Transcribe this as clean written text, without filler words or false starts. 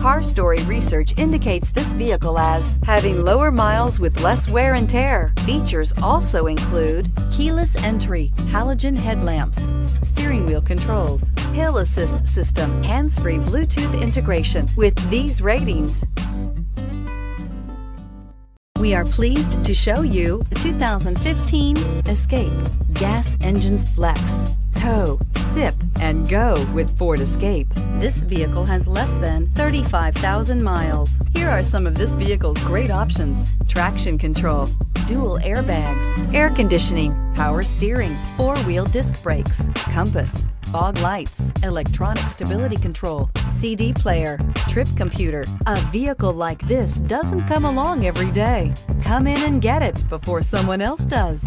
CarStory research indicates this vehicle as having lower miles with less wear and tear. Features also include keyless entry, halogen headlamps, steering wheel controls, hill assist system, hands-free Bluetooth integration. With these ratings, we are pleased to show you the 2015 Escape. Gas engines flex, tow, sip, and go with Ford Escape. This vehicle has less than 35,000 miles. Here are some of this vehicle's great options: traction control, dual airbags, air conditioning, power steering, four-wheel disc brakes, compass, fog lights, electronic stability control, CD player, trip computer. A vehicle like this doesn't come along every day. Come in and get it before someone else does.